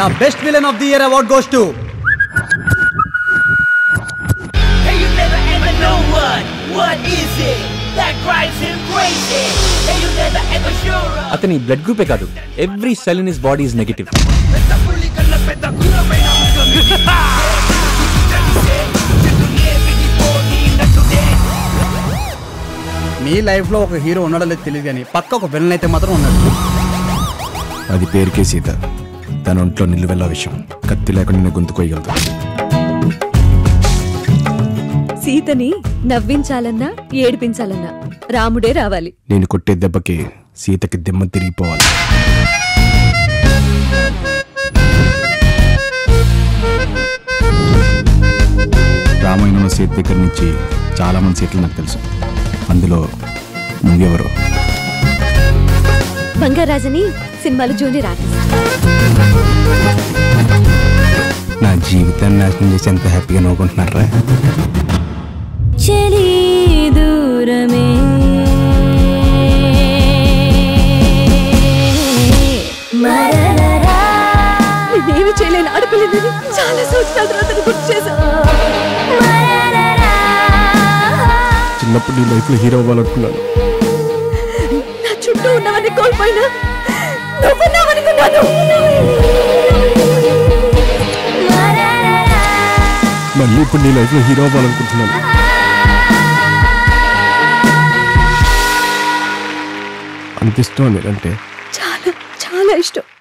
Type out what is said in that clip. The best villain of the year award goes to. Hey, you never ever know what is it that drives him crazy. Hey, you never ever sure. Atani blood group e kaadu. Every cell in his body is negative. మీ life లో ఒక hero ఉన్నాడో లేదో తెలియదు కానీ పక్క ఒక villain అయితే మాత్రం ఉన్నాడు. అది పేరుకే సీత. తన ఒంట్లో నిలువెల్లా విషయం. కత్తి లేకుండా గొంతు కోయగలదు. సీతని నవ్వించాలన్నా ఏడిపించాలన్నా రాముడే రావాలి. నేను కొట్టే దెబ్బకి సీతకి దిమ్మ తిరిగిపోవాలి. రామాయణంలో సీత దగ్గర నుంచి చాలా మంది సీతలు నాకు తెలుసు. అందులో నువ్వెవరు? బంగారాజని సినిమాలు జూనియర్ ఆర్టిస్ట్. నా జీవితాన్ని నాశనం చేసి ఎంత హ్యాపీగా నవ్వుకుంటున్నారా? చెలి దూరమే నేనేమి చేయలేను అడుగులేదని చాలా సంవత్సరాల తర్వాత గుర్తు చేశాను. చిన్నప్పుడు నీ లైఫ్లో హీరో అవ్వాలనుకున్నాను. నా చుట్టూ ఉన్నవన్నీ కోల్పోయినా మళ్ళీ ఇప్పుడు నీ లైఫ్లో హీరో అవ్వాలనుకుంటున్నాను. అంత ఇష్టం అంటే చాలా చాలా ఇష్టం.